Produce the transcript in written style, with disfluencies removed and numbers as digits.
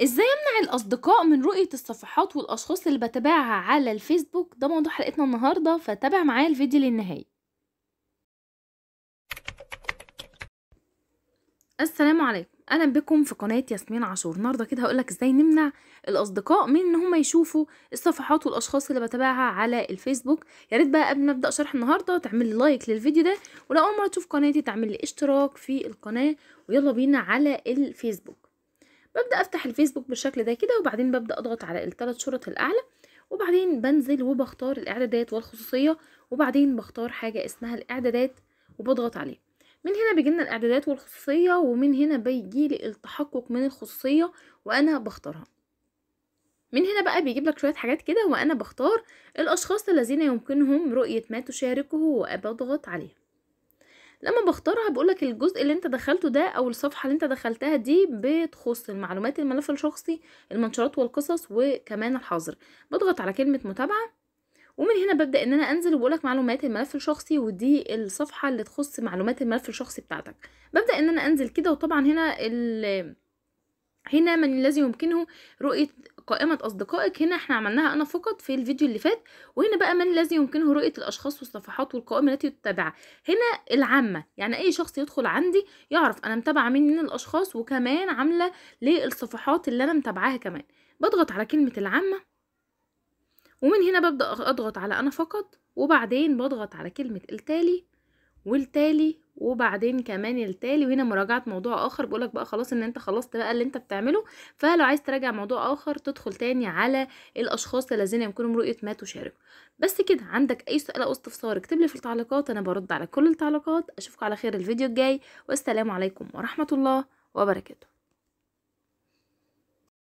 ازاي امنع الاصدقاء من رؤية الصفحات والاشخاص اللي بتابعها على الفيسبوك؟ ده موضوع حلقتنا النهاردة، فتابع معايا الفيديو للنهاية. السلام عليكم، اهلا بكم في قناة ياسمين عاشور. النهاردة كده هقولك ازاي نمنع الاصدقاء من ان هم يشوفوا الصفحات والاشخاص اللي بتابعها على الفيسبوك. يا ريت بقى قبل ما ابدا شرح النهاردة تعمل لي لايك للفيديو ده، ولو اول مرة تشوف قناتي تعمل لي اشتراك في القناة. ويلا بينا على الفيسبوك. ببدأ افتح الفيسبوك بالشكل ده كده، وبعدين ببدأ اضغط على الثلاث شرط الاعلى، وبعدين بنزل وبختار الاعدادات والخصوصية، وبعدين بختار حاجة اسمها الاعدادات وبضغط عليه. من هنا بيجيلنا الاعدادات والخصوصية، ومن هنا بيجيلي التحقق من الخصوصية وانا بختارها. من هنا بقى بيجيب لك شوية حاجات كده، وانا بختار الاشخاص الذين يمكنهم رؤية ما تشاركه وبضغط عليه. لما بختارها بقولك الجزء اللي انت دخلته ده او الصفحة اللي انت دخلتها دي بتخص المعلومات، الملف الشخصي، المنشورات والقصص، وكمان الحظر. بضغط على كلمة متابعة، ومن هنا ببدأ ان انا انزل وبقولك معلومات الملف الشخصي، ودي الصفحة اللي تخص معلومات الملف الشخصي بتاعتك. ببدأ ان انا انزل كده، وطبعا هنا هنا من الذي يمكنه رؤية قائمة أصدقائك. هنا احنا عملناها أنا فقط في الفيديو اللي فات. وهنا بقى من الذي يمكنه رؤية الأشخاص والصفحات والقوائم التي تتابعها. هنا العامة، يعني أي شخص يدخل عندي يعرف أنا متابعة مين من الأشخاص، وكمان عاملة للصفحات اللي أنا متابعاها كمان. بضغط على كلمة العامة، ومن هنا ببدأ أضغط على أنا فقط، وبعدين بضغط على كلمة التالي والتالي، وبعدين كمان التالي. وهنا مراجعة موضوع آخر، بقولك بقى خلاص ان انت خلصت بقى اللي انت بتعمله، فلو عايز تراجع موضوع آخر تدخل تاني على الأشخاص الذين يمكنهم رؤية ما تشارك. بس كده، عندك أي سؤال أو استفسار اكتب لي في التعليقات، أنا برد على كل التعليقات. أشوفكم على خير الفيديو الجاي، والسلام عليكم ورحمة الله وبركاته.